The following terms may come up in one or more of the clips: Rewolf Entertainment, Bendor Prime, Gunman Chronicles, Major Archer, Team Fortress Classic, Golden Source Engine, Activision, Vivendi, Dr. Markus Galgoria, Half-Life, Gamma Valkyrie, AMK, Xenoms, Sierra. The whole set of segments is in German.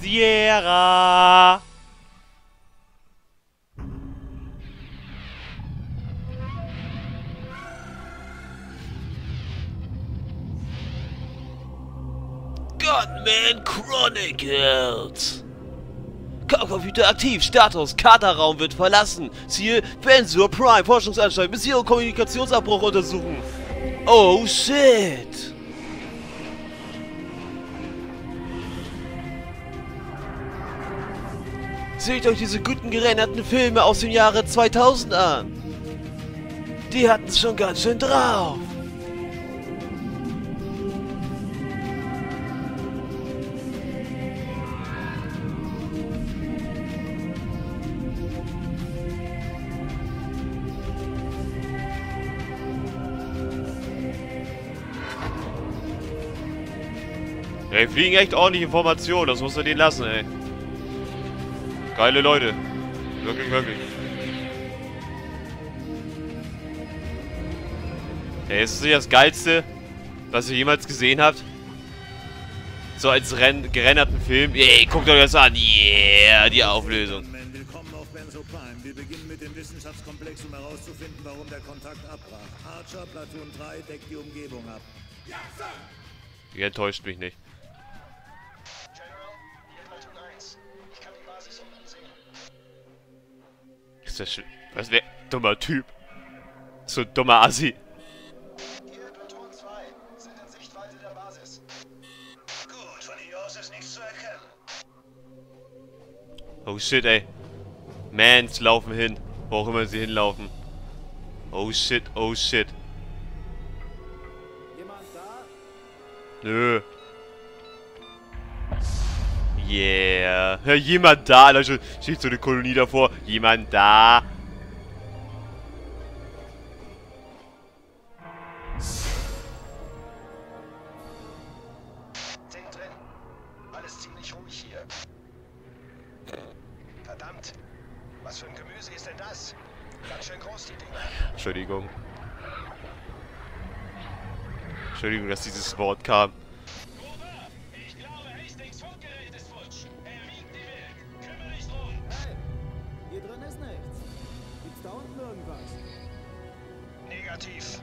Sierra! Gunman Chronicles! Computer aktiv, Status, Katerraum wird verlassen. Ziel, Bendor Prime, Forschungsanstalt, Mission, Kommunikationsabbruch untersuchen. Oh shit! Seht euch diese guten gerenderten Filme aus dem Jahre 2000 an. Die hatten's schon ganz schön drauf. Ey, fliegen echt ordentlich Informationen, das musst du denen lassen, ey. Geile Leute. Wirklich, wirklich. Ey, ist das nicht das Geilste, was ihr jemals gesehen habt? So als gerenderten Film. Ey, guckt euch das an. Yeah, die Auflösung. Willkommen auf Bendor Prime. Wir beginnen mit dem Wissenschaftskomplex, um herauszufinden, warum der Kontakt abbrach. Archer, Platoon 3, deckt die Umgebung ab. Ja, Sir! Ihr enttäuscht mich nicht. Ist das schön? Was wäre dummer Typ? So ein dummer Assi. Hier Platoon 2. Sind in Sichtweite der Basis. Gut, von hier aus ist nichts zu erkennen. Oh shit, ey. Mans laufen hin. Wo auch immer sie hinlaufen. Oh shit, oh shit. Nö. Yeah. Ja, jemand da. Da steht so eine Kolonie davor. Jemand da. Ding drin. Alles ziemlich ruhig hier. Verdammt. Was für ein Gemüse ist denn das? Ganz schön groß, die Dinger. Entschuldigung. Entschuldigung, dass dieses Wort kam. Ich glaube, Hastings Funkgerät ist futsch. Er wiegt die Welt. Kümmere dich drum. Hey, hier drin ist nichts. Gibt's da unten irgendwas? Negativ.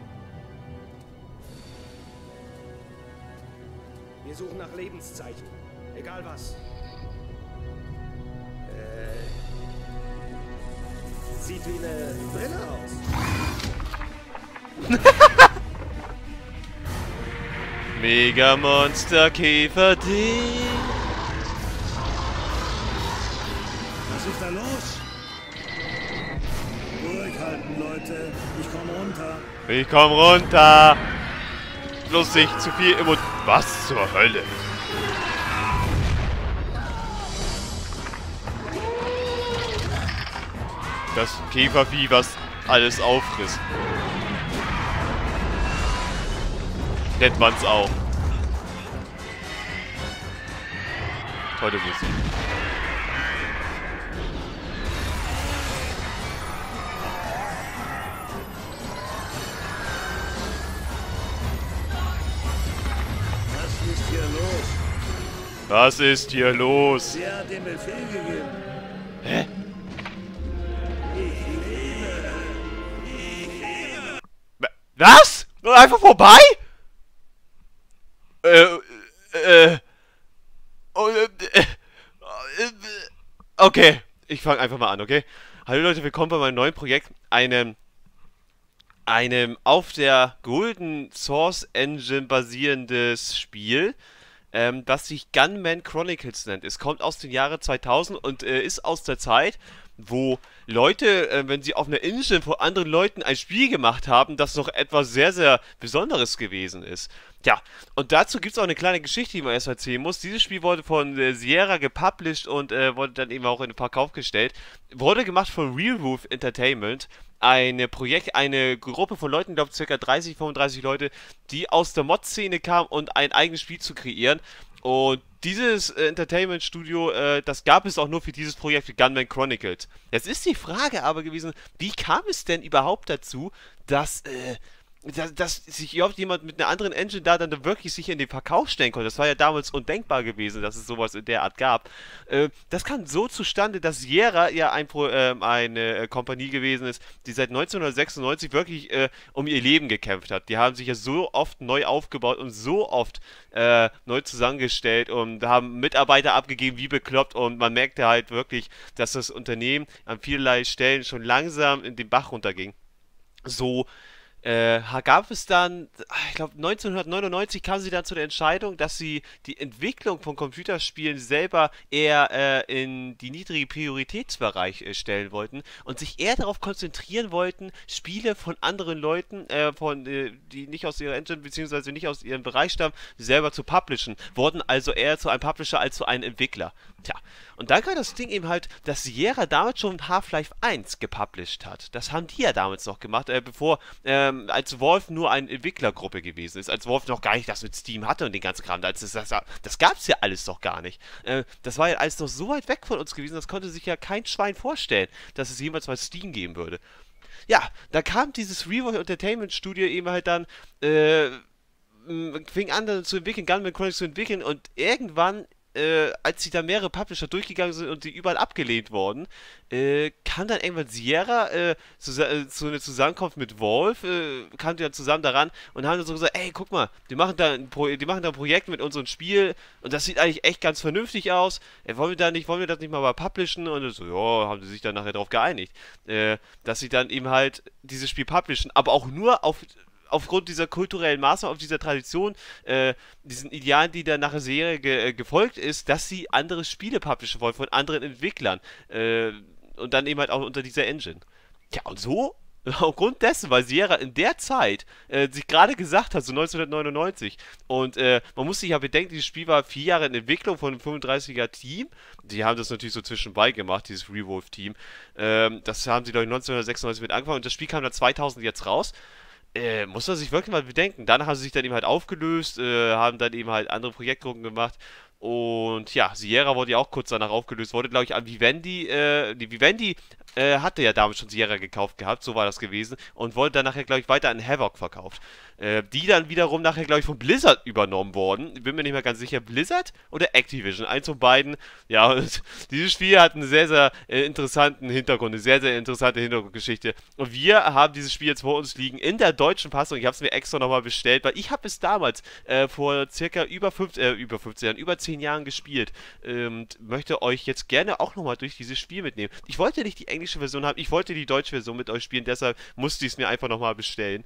Wir suchen nach Lebenszeichen. Egal was. Sieht wie eine Brille aus. Mega Monster Käfer Ding. Was ist da los? Ruhig halten, Leute. Ich komm runter. Ich komm runter. Lustig, zu viel Emo. Was zur Hölle? Das Käfervieh, was alles auffrisst. Nennt man's auch. Tolle Musik. Was ist hier los? Was ist hier los? Wer hat den Befehl gegeben? Hä? Was? Nur einfach vorbei? Okay, ich fange einfach mal an, okay? Hallo Leute, willkommen bei meinem neuen Projekt, einem auf der Golden Source Engine basierendes Spiel, das sich Gunman Chronicles nennt. Es kommt aus dem Jahre 2000 und ist aus der Zeit, wo Leute, wenn sie auf einer Insel vor anderen Leuten ein Spiel gemacht haben, das noch etwas sehr, sehr Besonderes gewesen ist. Ja, und dazu gibt es auch eine kleine Geschichte, die man erst erzählen muss. Dieses Spiel wurde von Sierra gepublished und wurde dann eben auch in den Verkauf gestellt. Wurde gemacht von Rewolf Entertainment. Eine Gruppe von Leuten, ich glaube ca. 30, 35 Leute, die aus der Mod-Szene kamen und ein eigenes Spiel zu kreieren. Und dieses Entertainment-Studio, das gab es auch nur für dieses Projekt, für Gunman Chronicles. Jetzt ist die Frage aber gewesen, wie kam es denn überhaupt dazu, dass dass sich überhaupt jemand mit einer anderen Engine da dann wirklich sicher in den Verkauf stellen konnte. Das war ja damals undenkbar gewesen, dass es sowas in der Art gab. Das kam so zustande, dass Sierra ja eine Kompanie gewesen ist, die seit 1996 wirklich um ihr Leben gekämpft hat. Die haben sich ja so oft neu aufgebaut und so oft neu zusammengestellt und haben Mitarbeiter abgegeben wie bekloppt, und man merkte halt wirklich, dass das Unternehmen an vielerlei Stellen schon langsam in den Bach runterging. So gab es dann, ich glaube 1999 kam sie dann zu der Entscheidung, dass sie die Entwicklung von Computerspielen selber eher in die niedrige Prioritätsbereich stellen wollten und sich eher darauf konzentrieren wollten, Spiele von anderen Leuten, die nicht aus ihrer Engine bzw. nicht aus ihrem Bereich stammen, selber zu publishen. Wurden also eher zu einem Publisher als zu einem Entwickler. Tja, und dann kam das Ding eben halt, dass Sierra damals schon Half-Life 1 gepublished hat. Das haben die ja damals noch gemacht, bevor als Wolf nur eine Entwicklergruppe gewesen ist, als Wolf noch gar nicht das mit Steam hatte und den ganzen Kram, das gab es ja alles doch gar nicht. Das war ja alles noch so weit weg von uns gewesen, das konnte sich ja kein Schwein vorstellen, dass es jemals mal Steam geben würde. Ja, da kam dieses Rewolf Entertainment Studio eben halt dann, fing an dann zu entwickeln, Gunman Chronicles zu entwickeln, und irgendwann, als sie da mehrere Publisher durchgegangen sind und die überall abgelehnt wurden, kam dann irgendwann Sierra zu einer Zusammenkunft mit Wolf, kam die dann zusammen daran und haben dann so gesagt, ey, guck mal, die machen da ein Projekt mit unserem Spiel und das sieht eigentlich echt ganz vernünftig aus, ey, wollen wir das nicht mal publishen? Und so, ja, haben sie sich dann nachher darauf geeinigt, dass sie dann eben halt dieses Spiel publishen, aber auch nur aufgrund dieser kulturellen Maßnahmen, auf dieser Tradition, diesen Idealen, die dann nach der Serie gefolgt ist, dass sie andere Spiele publishen wollen von anderen Entwicklern. Und dann eben halt auch unter dieser Engine. Ja, und so, aufgrund dessen, weil Sierra in der Zeit sich gerade gesagt hat, so 1999, und man muss sich ja bedenken, dieses Spiel war 4 Jahre in Entwicklung von einem 35er-Team. Die haben das natürlich so zwischenbei gemacht, dieses Rewolf-Team. Das haben sie, glaube ich, 1996 mit angefangen, und das Spiel kam dann 2000 jetzt raus. Muss man sich wirklich mal bedenken. Danach haben sie sich dann eben halt aufgelöst, haben dann eben halt andere Projektgruppen gemacht, und ja, Sierra wurde ja auch kurz danach aufgelöst, wurde, glaube ich, an Vivendi, die Vivendi hatte ja damals schon Sierra gekauft gehabt, so war das gewesen, und wurde dann nachher, glaube ich, weiter an Havoc verkauft. Die dann wiederum nachher, glaube ich, von Blizzard übernommen worden, bin mir nicht mehr ganz sicher, Blizzard oder Activision, eins von beiden. Ja, und dieses Spiel hat einen sehr, sehr interessanten Hintergrund, eine sehr, sehr interessante Hintergrundgeschichte, und wir haben dieses Spiel jetzt vor uns liegen, in der deutschen Fassung. Ich habe es mir extra nochmal bestellt, weil ich habe es damals vor circa über 10 Jahren gespielt, und möchte euch jetzt gerne auch nochmal durch dieses Spiel mitnehmen. Ich wollte nicht die englische Version haben, ich wollte die deutsche Version mit euch spielen, deshalb musste ich es mir einfach nochmal bestellen.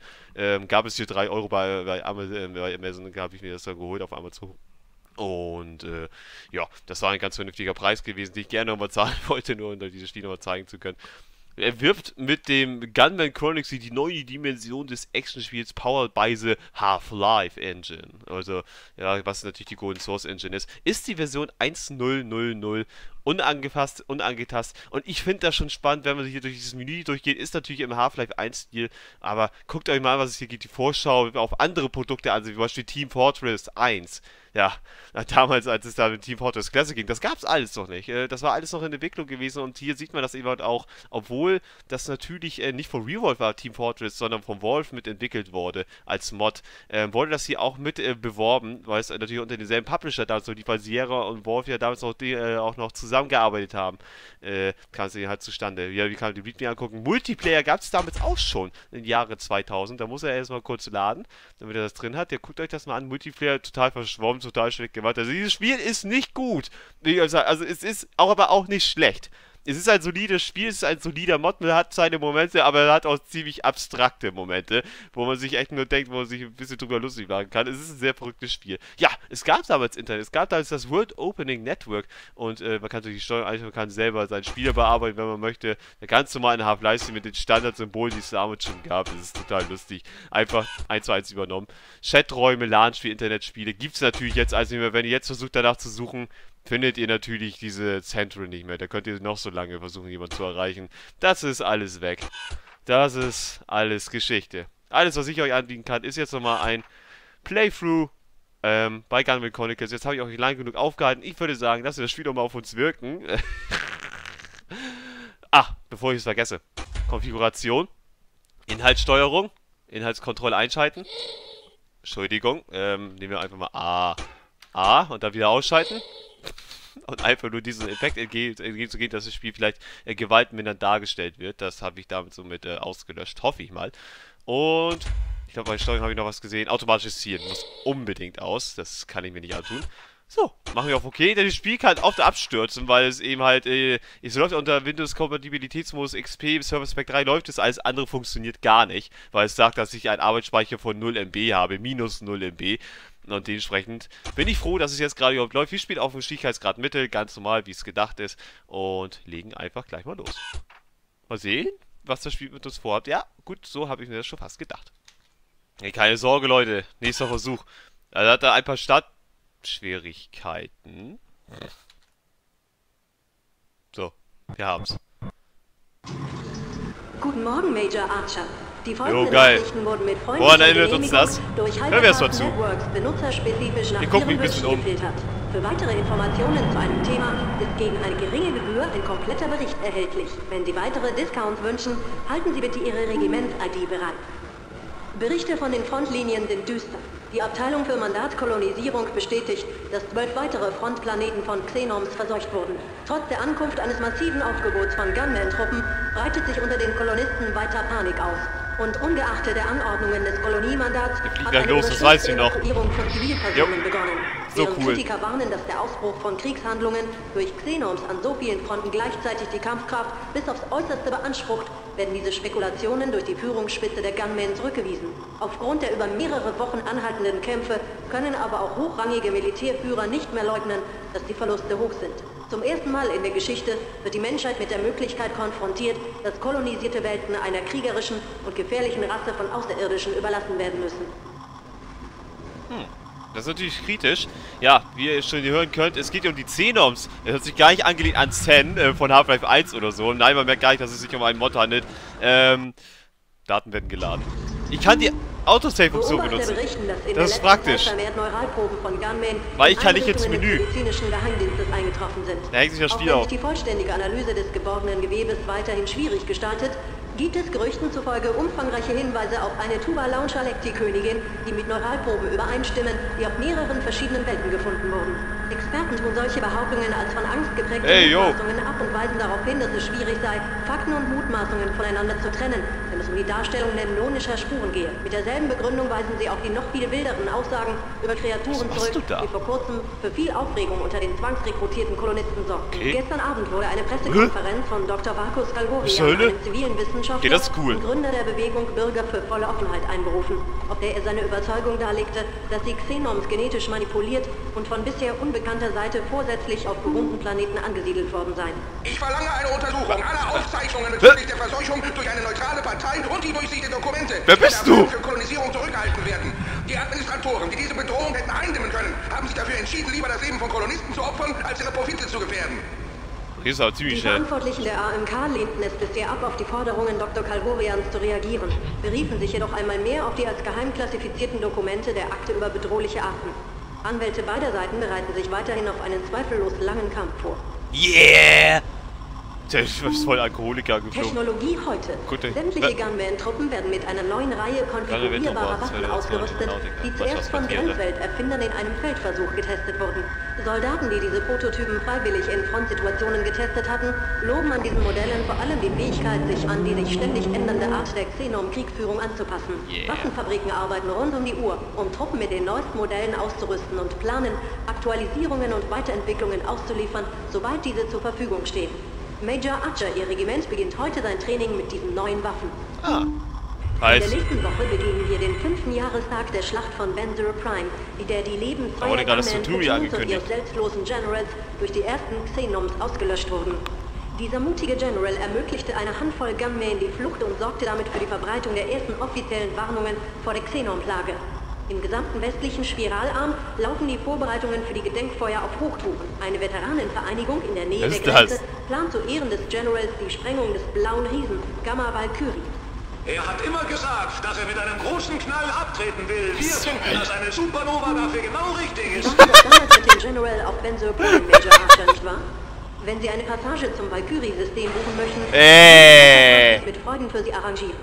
Gab es hier 3 Euro bei Amazon, habe ich mir das dann geholt auf Amazon. Und ja, das war ein ganz vernünftiger Preis gewesen, den ich gerne nochmal zahlen wollte, nur um dieses Spiel nochmal zeigen zu können. Er wirft mit dem Gunman Chronicles die neue Dimension des Actionspiels powered by the Half-Life Engine. Also, ja, was natürlich die Golden Source Engine ist. Ist die Version 1000 unangefasst, unangetastet. Und ich finde das schon spannend, wenn man hier durch dieses Menü durchgeht. Ist natürlich im Half-Life 1-Stil. Aber guckt euch mal an, was es hier gibt. Die Vorschau auf andere Produkte an, wie zum Beispiel Team Fortress 1. Ja, damals, als es da mit Team Fortress Classic ging, das gab es alles noch nicht. Das war alles noch in Entwicklung gewesen, und hier sieht man das eben halt auch, obwohl das natürlich nicht von Rewolf war, Team Fortress, sondern von Wolf mitentwickelt wurde als Mod. Wurde das hier auch mit beworben, weil es natürlich unter denselben Publisher damals noch lief, weil Sierra und Wolf ja damals auch noch zusammengearbeitet haben. Kam es halt zustande. Ja, wir können die Beat mir angucken. Multiplayer gab es damals auch schon im Jahre 2000. Da muss er erstmal kurz laden, damit er das drin hat. Ja, guckt euch das mal an. Multiplayer total verschwommen, total schlecht gemacht. Also dieses Spiel ist nicht gut. Also es ist auch, aber auch nicht schlecht. Es ist ein solides Spiel, es ist ein solider Mod, man hat seine Momente, aber er hat auch ziemlich abstrakte Momente, wo man sich echt nur denkt, wo man sich ein bisschen drüber lustig machen kann. Es ist ein sehr verrücktes Spiel. Ja, es gab damals Internet, es gab damals das World Opening Network, und man kann durch die Steuerung eigentlich, man kann selber seinen Spieler bearbeiten, wenn man möchte. Da kannst du mal eine Half-Life mit den Standardsymbolen, die es damals schon gab. Es ist total lustig. Einfach 1:1 übernommen. Chaträume, LAN-Spiel, Internetspiele gibt es natürlich jetzt also nicht mehr. Wenn ihr jetzt versucht, danach zu suchen, findet ihr natürlich diese Zentren nicht mehr. Da könnt ihr noch so lange versuchen, jemanden zu erreichen. Das ist alles weg. Das ist alles Geschichte. Alles, was ich euch anbieten kann, ist jetzt nochmal ein Playthrough bei Gunman Chronicles. Jetzt habe ich euch lang genug aufgehalten. Ich würde sagen, lasst ihr das Spiel doch mal auf uns wirken. Bevor ich es vergesse. Konfiguration. Inhaltssteuerung. Inhaltskontrolle einschalten. Entschuldigung. Nehmen wir einfach mal A und dann wieder ausschalten. Und einfach nur diesen Effekt entgegenzugehen, dass das Spiel vielleicht gewaltmindernd dargestellt wird. Das habe ich damit somit ausgelöscht, hoffe ich mal. Und ich glaube, bei Steuerung habe ich noch was gesehen. Automatisches Zielen muss unbedingt aus. Das kann ich mir nicht antun. So, machen wir auf OK, denn das Spiel kann oft abstürzen, weil es eben halt, es läuft unter Windows-Kompatibilitätsmodus XP, Service Pack 3 läuft es, alles andere funktioniert gar nicht, weil es sagt, dass ich einen Arbeitsspeicher von 0 MB habe, minus 0 MB. Und dementsprechend bin ich froh, dass es jetzt gerade überhaupt läuft. Wir spielen auf dem Schwierigkeitsgrad Mittel, ganz normal, wie es gedacht ist. Und legen einfach gleich mal los. Mal sehen, was das Spiel mit uns vorhat. Ja, gut, so habe ich mir das schon fast gedacht. Hey, keine Sorge, Leute. Nächster Versuch. Also hat er ein paar Startschwierigkeiten. So, wir haben's. Guten Morgen, Major Archer. Die folgenden Nachrichten wurden mit freundlicher Genehmigung durch Hypercard Networks benutzerspezifisch nach ihrem Wünschen gefiltert. Für weitere Informationen zu einem Thema ist gegen eine geringe Gebühr ein kompletter Bericht erhältlich. Wenn Sie weitere Discounts wünschen, halten Sie bitte Ihre Regiment-ID bereit. Berichte von den Frontlinien sind düster. Die Abteilung für Mandatskolonisierung bestätigt, dass 12 weitere Frontplaneten von Xenoms verseucht wurden. Trotz der Ankunft eines massiven Aufgebots von Gunman-Truppen breitet sich unter den Kolonisten weiter Panik aus. Und ungeachtet der Anordnungen des Koloniemandats hat eine Evakuierung von Zivilpersonen begonnen. So während Kritiker warnen, dass der Ausbruch von Kriegshandlungen durch Xenoms an so vielen Fronten gleichzeitig die Kampfkraft bis aufs Äußerste beansprucht, werden diese Spekulationen durch die Führungsspitze der Gunmen zurückgewiesen. Aufgrund der über mehrere Wochen anhaltenden Kämpfe können aber auch hochrangige Militärführer nicht mehr leugnen, dass die Verluste hoch sind. Zum ersten Mal in der Geschichte wird die Menschheit mit der Möglichkeit konfrontiert, dass kolonisierte Welten einer kriegerischen und gefährlichen Rasse von Außerirdischen überlassen werden müssen. Das ist natürlich kritisch. Ja, wie ihr schon hören könnt, es geht hier um die Xenoms. Das hat sich gar nicht angelehnt an Xen von Half-Life 1 oder so. Nein, man merkt gar nicht, dass es sich um einen Mod handelt. Daten werden geladen. Ich kann die Autosave-Funktion benutzen. Das ist praktisch. Weil ich kann nicht ins Menü. Da hängt sich das Spiel auf. Auch wenn sich die vollständige Analyse des geborgenen Gewebes weiterhin schwierig gestaltet, gibt es Gerüchten zufolge umfangreiche Hinweise auf eine Tuba Launchalecti-Königin, die mit Neuralproben übereinstimmen, die auf mehreren verschiedenen Welten gefunden wurden. Experten tun solche Behauptungen als von Angst geprägte Mutmaßungen ab und weisen darauf hin, dass es schwierig sei, Fakten und Mutmaßungen voneinander zu trennen, wenn es um die Darstellung dämonischer Spuren gehe. Mit derselben Begründung weisen sie auf die noch viel wilderen Aussagen über Kreaturen zurück, die vor kurzem für viel Aufregung unter den zwangsrekrutierten Kolonisten sorgten. Gestern Abend wurde eine Pressekonferenz von Dr. Markus Galgoria, einem zivilen Wissenschaftler, das cool. Gründer der Bewegung Bürger für volle Offenheit einberufen, auf der er seine Überzeugung darlegte, dass die Xenoms genetisch manipuliert und von bisher unbekannter Seite vorsätzlich auf bewohnten Planeten angesiedelt worden seien. Ich verlange eine Untersuchung aller Aufzeichnungen bezüglich der Verseuchung durch eine neutrale Partei und die Durchsicht der Dokumente, die für Kolonisierung zurückgehalten werden. Die Administratoren, die diese Bedrohung hätten eindämmen können, haben sich dafür entschieden, lieber das Leben von Kolonisten zu opfern, als ihre Profite zu gefährden. Die Verantwortlichen der AMK lehnten es bisher ab, auf die Forderungen Dr. Galgorians zu reagieren, beriefen sich jedoch einmal mehr auf die als geheim klassifizierten Dokumente der Akte über bedrohliche Arten. Anwälte beider Seiten bereiten sich weiterhin auf einen zweifellos langen Kampf vor. Yeah! Der ist voll Alkoholiker geflogen. Technologie heute. Sämtliche Gunman-Truppen werden mit einer neuen Reihe konfigurierbarer Waffen ausgerüstet, die zuerst von Grenzwelt-Erfindern in einem Feldversuch getestet wurden. Soldaten, die diese Prototypen freiwillig in Frontsituationen getestet hatten, loben an diesen Modellen vor allem die Fähigkeit, sich an die sich ständig ändernde Art der Xenom-Kriegführung anzupassen. Waffenfabriken arbeiten rund um die Uhr, um Truppen mit den neuesten Modellen auszurüsten und planen, Aktualisierungen und Weiterentwicklungen auszuliefern, sobald diese zur Verfügung stehen. Major Archer, ihr Regiment, beginnt heute sein Training mit diesen neuen Waffen. In der nächsten Woche begehen wir den 5. Jahrestag der Schlacht von Bendor Prime, in der die Leben von Gunmen und ihres selbstlosen Generals durch die ersten Xenoms ausgelöscht wurden. Dieser mutige General ermöglichte einer Handvoll Gunmen die Flucht und sorgte damit für die Verbreitung der ersten offiziellen Warnungen vor der Xenom-Plage. Im gesamten westlichen Spiralarm laufen die Vorbereitungen für die Gedenkfeuer auf Hochtouren. Eine Veteranenvereinigung in der Nähe der Grenze plant zu Ehren des Generals die Sprengung des blauen Riesen, Gamma Valkyrie. Er hat immer gesagt, dass er mit einem großen Knall abtreten will. Wir finden, dass eine Supernova dafür genau richtig ist. Sie waren damals mit dem General auf Bendor Prime, Major Archer, nicht wahr? Wenn Sie eine Passage zum Valkyrie-System buchen möchten, kann ich mit Freuden für Sie arrangieren.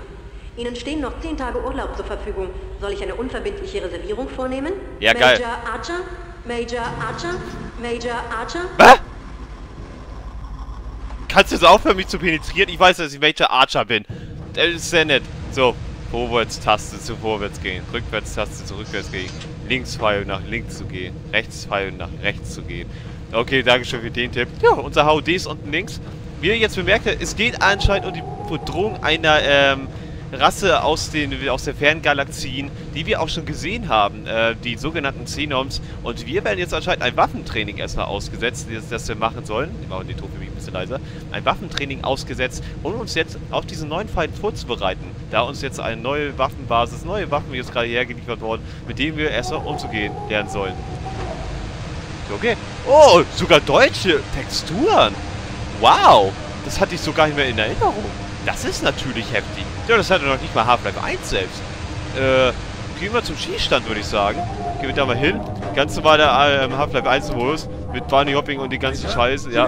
Ihnen stehen noch 10 Tage Urlaub zur Verfügung. Soll ich eine unverbindliche Reservierung vornehmen? Ja, geil. Major Archer? Major Archer? Major Archer? Was? Kannst du jetzt aufhören, mich zu penetrieren? Ich weiß, dass ich Major Archer bin. Das ist sehr nett. So, Vorwärts-Taste zu vorwärts gehen. Rückwärts-Taste zu rückwärts gehen. Links-Pfeil nach links zu gehen. Rechts-Pfeil nach rechts zu gehen. Okay, danke schön für den Tipp. Ja, unser HOD ist unten links. Wie ihr jetzt bemerkt habt, es geht anscheinend um die Bedrohung einer Rasse aus der Ferngalaxien, die wir auch schon gesehen haben, die sogenannten Xenoms. Und wir werden jetzt anscheinend ein Waffentraining erstmal ausgesetzt, das wir machen sollen. Wir machen die Ton für mich ein bisschen leiser. Ein Waffentraining ausgesetzt, um uns jetzt auf diesen neuen Feind vorzubereiten. Da uns jetzt eine neue Waffenbasis, neue Waffen, die jetzt gerade hergeliefert wurden, mit denen wir erstmal umzugehen lernen sollen. Okay. Oh, sogar deutsche Texturen. Wow, das hatte ich so gar nicht mehr in Erinnerung. Das ist natürlich heftig. Ja, das hatte noch nicht mal Half-Life 1 selbst. Gehen wir zum Schießstand, würde ich sagen. Gehen wir da mal hin. Ganz normaler Half-Life 1 Modus mit Bunny Hopping und die ganzen Scheiße. Ja.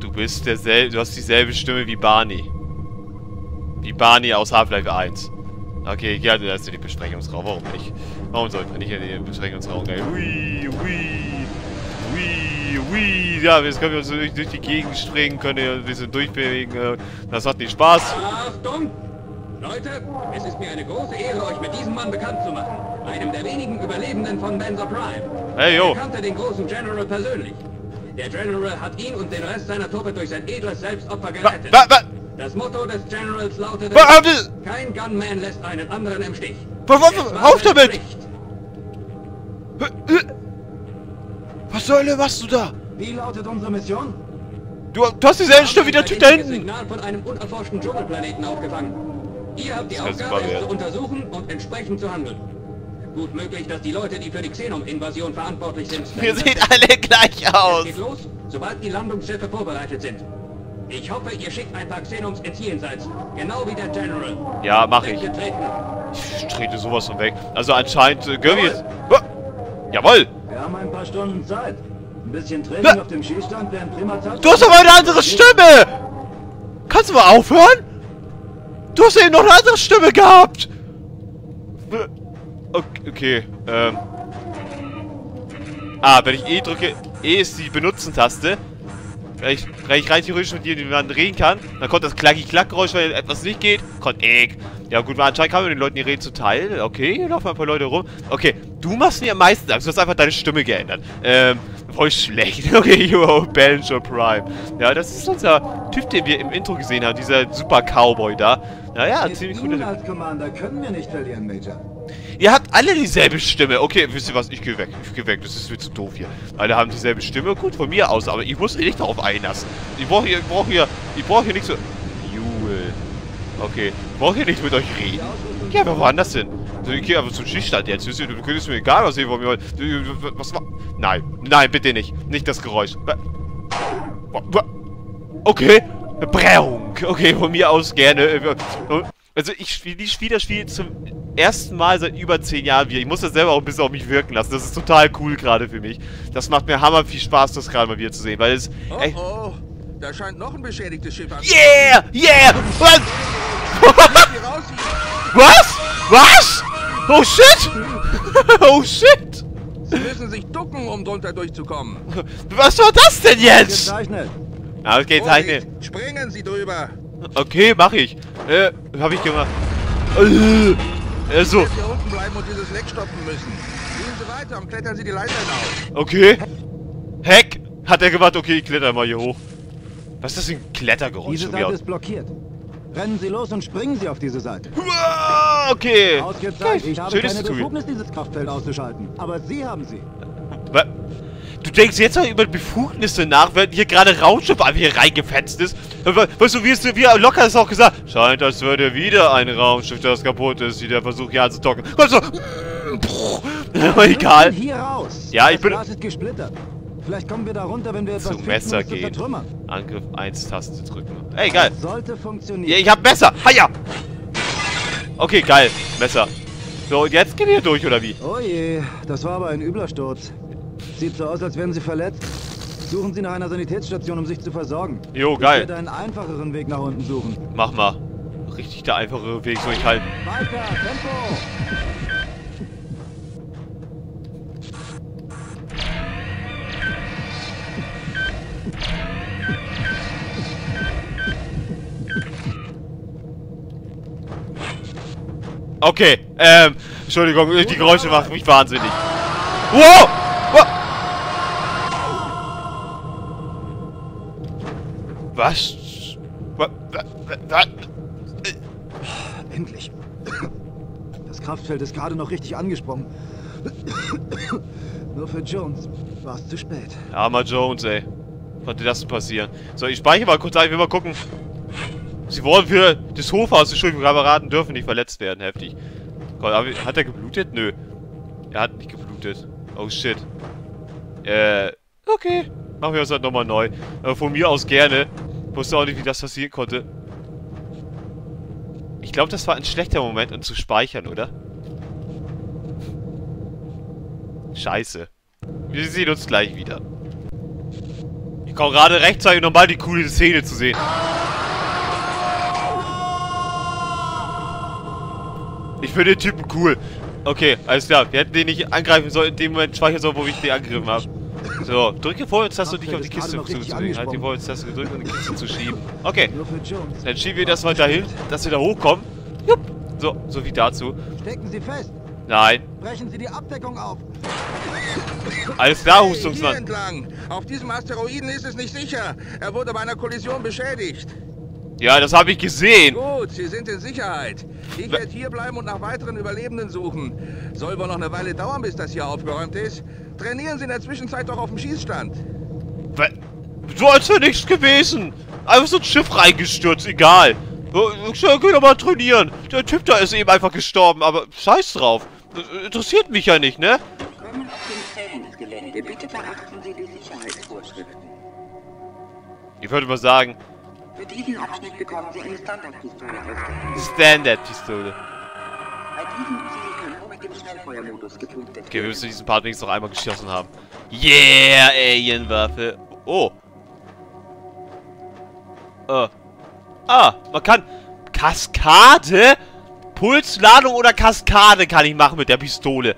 Du bist derselbe, du hast dieselbe Stimme wie Barney. Wie Barney aus Half-Life 1. Okay, ja, da ist ja die Besprechungsraum. Warum nicht? Warum sollte man nicht in den Besprechungsraum gehen? Hui, hui. Ui, ja, jetzt können wir uns durch die Gegend springen, können wir ein bisschen durchbewegen. Das hat nicht Spaß. Achtung! Leute, es ist mir eine große Ehre, euch mit diesem Mann bekannt zu machen. Einem der wenigen Überlebenden von Bendor Prime. Hey, yo! Er kannte den großen General persönlich. Der General hat ihn und den Rest seiner Truppe durch sein edles Selbstopfer gerettet. Das Motto des Generals lautete: Kein Gunman lässt einen anderen im Stich. Auf damit! Was zur Hölle machst du da? Wie lautet unsere Mission? Du hast dieselbe Stimme wie der Typ da hinten. Signal von einem unerforschten Dschungelplaneten aufgefangen. Ihr habt die Aufgabe, es zu untersuchen und entsprechend zu handeln. Gut möglich, dass die Leute, die für die Xenom-Invasion verantwortlich sind... Wir sehen alle gleich aus. Es geht los, sobald die Landungsschiffe vorbereitet sind. Ich hoffe, ihr schickt ein paar Xenoms ins Jenseits. Genau wie der General. Ja, mach ich. Ich trete sowas von weg. Also anscheinend... Jawohl! Wir haben ein paar Stunden Zeit. Ein bisschen Training auf dem Schießstand während Primarzeit. Du hast aber eine andere Stimme! Kannst du mal aufhören? Du hast eben noch eine andere Stimme gehabt! Okay, wenn ich E drücke, E ist die Benutzen-Taste. Wenn ich rein theoretisch mit jemandem reden kann, dann kommt das Klacki-Klack-Geräusch, weil etwas nicht geht. Kommt E. Ja gut, anscheinend kann man den Leuten die Reden zuteil. Okay, hier laufen ein paar Leute rum. Okay, du machst mir am meisten Angst. Du hast einfach deine Stimme geändert. Voll schlecht. Okay, yo, Bendor Prime. Ja, das ist unser Typ, den wir im Intro gesehen haben. Dieser super Cowboy da. Naja, ziemlich guter Typ. Als Commander können wir nicht verlieren, Major. Ihr habt alle dieselbe Stimme. Okay, wisst ihr was? Ich gehe weg. Ich gehe weg. Das ist mir zu doof hier. Alle haben dieselbe Stimme. Gut, von mir aus. Aber ich muss mich nicht darauf einlassen. Ich brauche hier nicht so... Jule. Okay. Ich brauche hier nicht mit euch reden. Ich gehe einfach woanders hin. Ich gehe einfach zum Schießstand jetzt. Du könntest mir egal was sehen von mir. Was war... Nein. Nein, bitte nicht. Nicht das Geräusch. Okay. Brauung. Okay, von mir aus gerne. Also, ich spiele das Spiel zum... ersten Mal seit über 10 Jahren wieder. Ich muss das selber auch ein bisschen auf mich wirken lassen. Das ist total cool gerade für mich. Das macht mir hammer viel Spaß, das gerade mal wieder zu sehen, weil es... Oh, da scheint noch ein beschädigtes Schiff an. Yeah! Yeah! Was? Was? Was? Oh shit! Oh shit! Sie müssen sich ducken, um drunter durchzukommen. Was war das denn jetzt? Ah, okay, zeichne. Springen Sie drüber. Okay, mach ich. Hab ich gemacht. So. Hier unten bleiben und dieses Leck stoppen müssen. Gehen Sie weiter und klettern Sie die Leiter hinauf. Okay. Heck! Hat er gemacht, okay, ich kletter mal hier hoch. Was ist das für ein Klettergeräusch? Diese Seite ist blockiert. Rennen Sie los und springen Sie auf diese Seite. Wow, okay. Ausgezeichnet. Ich habe keine Befugnis, dieses Kraftfeld auszuschalten. Aber Sie haben sie. Du denkst jetzt mal über Befugnisse nach, wenn hier gerade Raumschiff einfach hier reingefetzt ist. Weißt du, wie locker ist auch gesagt? Scheint, als würde wieder ein Raumschiff, das kaputt ist, wieder versucht hier anzutocken. Weißt du, egal. Hier raus. Ja, ich bin... Das Glas ist gesplittert. Vielleicht kommen wir da runter, wenn wir etwas zum Messer gehen. Angriff 1 Taste drücken. Ey, geil. Sollte funktionieren. Ja, ich hab Messer. Haja. Okay, geil. Messer. So, und jetzt gehen wir hier durch, oder wie? Oh je, das war aber ein übler Sturz. Sieht so aus, als wären sie verletzt. Suchen Sie nach einer Sanitätsstation, um sich zu versorgen. Jo, geil. Ich werde einen einfacheren Weg nach unten suchen. Mach mal. Richtig der einfachere Weg soll ich halten. Weiter, Tempo! Okay, Entschuldigung, die Geräusche machen mich wahnsinnig. Wow! Was? Was? Endlich. Das Kraftfeld ist gerade noch richtig angesprungen. Nur für Jones war es zu spät. Armer Jones, ey. Konnte das denn passieren? So, ich speichere mal kurz ein, ich will mal gucken. Sie wurden für das Hofhaus, Entschuldigung, Kameraden dürfen nicht verletzt werden. Heftig. Hat er geblutet? Nö. Er hat nicht geblutet. Oh shit. Okay. Machen wir uns halt nochmal neu. Aber von mir aus gerne. Ich wusste auch nicht, wie das passieren konnte. Ich glaube, das war ein schlechter Moment, um zu speichern, oder? Scheiße. Wir sehen uns gleich wieder. Ich komme gerade rechtzeitig, um mal die coole Szene zu sehen. Ich finde den Typen cool. Okay, alles klar. Wir hätten den nicht angreifen sollen, in dem Moment speichern sollen, wo ich den angegriffen habe. So, drücke Vorwärtstaste, um dich auf die Kiste zuzulegen. Halt die Vorwärtstaste gedrückt, um die Kiste zu schieben. Okay. Dann schieben wir das mal dahin, dass wir da hochkommen. Jupp. So, so wie dazu. Stecken Sie fest. Nein. Brechen Sie die Abdeckung auf. Alles klar, Hustungsmann. Hier entlang. Auf diesem Asteroiden ist es nicht sicher. Er wurde bei einer Kollision beschädigt. Ja, das habe ich gesehen. Gut, Sie sind in Sicherheit. Ich werde hier bleiben und nach weiteren Überlebenden suchen. Soll wohl noch eine Weile dauern, bis das hier aufgeräumt ist. Trainieren Sie in der Zwischenzeit doch auf dem Schießstand. So als wäre nichts gewesen. Einfach so ein Schiff reingestürzt, egal. Geh doch mal trainieren. Der Typ da ist eben einfach gestorben, aber scheiß drauf. Das interessiert mich ja nicht, ne? Kommen auf dem Trainingsgelände. Bitte beachten Sie die Sicherheitsvorschriften. Ich würde mal sagen... Für diesen Abschnitt bekommen Sie eine Standardpistole ausgestattet. Standardpistole. Bei diesem Ziel kann nur mit dem Schnellfeuermodus getötet werden. Okay, wir müssen diesen Part wenigstens noch einmal geschossen haben. Yeah, Alienwaffe. Oh. Ah, man kann... Kaskade? Pulsladung oder Kaskade kann ich machen mit der Pistole.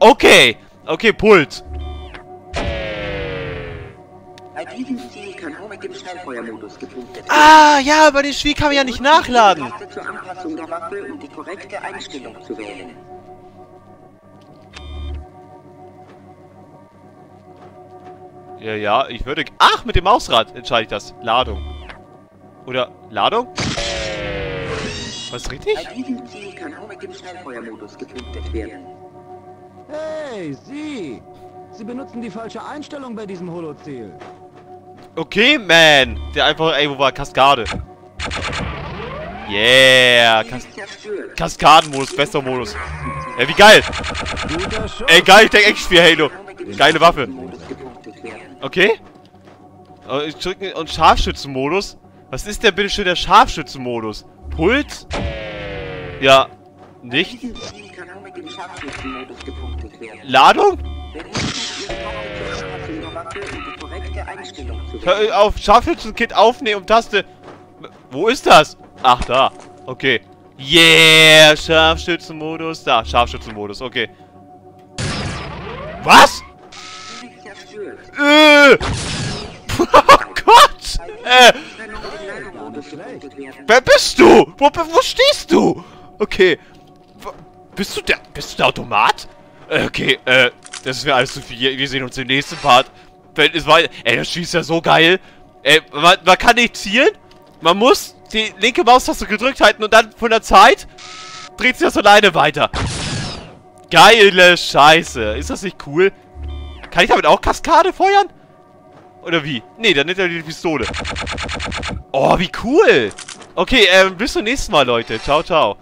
Okay. Okay, Puls. Bei diesem Ziel kann nur mit dem Schnellfeuermodus gepunktet werden. Ah, ja, bei dem Spiel kann man ja nicht nachladen. Zur Anpassung der Waffe und die korrekte Einstellung zu wählen. Ja, ich würde... Ach, mit dem Mausrad entscheide ich das. Ladung. Oder Ladung? Was richtig? Bei diesem Ziel kann nur mit dem Schnellfeuermodus gepunktet werden. Hey, Sie! Sie benutzen die falsche Einstellung bei diesem Holo-Ziel. Okay, man. Der einfach, ey, wo war Kaskade? Yeah. Kaskadenmodus, bester Modus. Ey, wie geil. Ey, geil, ich denke echt, ich spiele Halo. Geile Waffe. Okay. Ich drücke und Scharfschützenmodus. Was ist denn bitte schön der Scharfschützenmodus? Puls? Ja. Nicht. Ladung? Auf Scharfschützenkit aufnehmen und Taste. Wo ist das? Ach, da. Okay. Yeah, Scharfschützenmodus. Da, Scharfschützenmodus. Okay. Was? Oh Gott! Wer bist du? Wo stehst du? Okay. Bist du der Automat? Okay, das ist mir alles zu viel. Wir sehen uns im nächsten Part. Ey, das Spiel ist ja so geil. Ey, man kann nicht zielen. Man muss die linke Maustaste gedrückt halten und dann von der Zeit dreht sich das alleine weiter. Geile Scheiße. Ist das nicht cool? Kann ich damit auch Kaskade feuern? Oder wie? Nee, dann nimmt er die Pistole. Oh, wie cool. Okay, bis zum nächsten Mal, Leute. Ciao, ciao.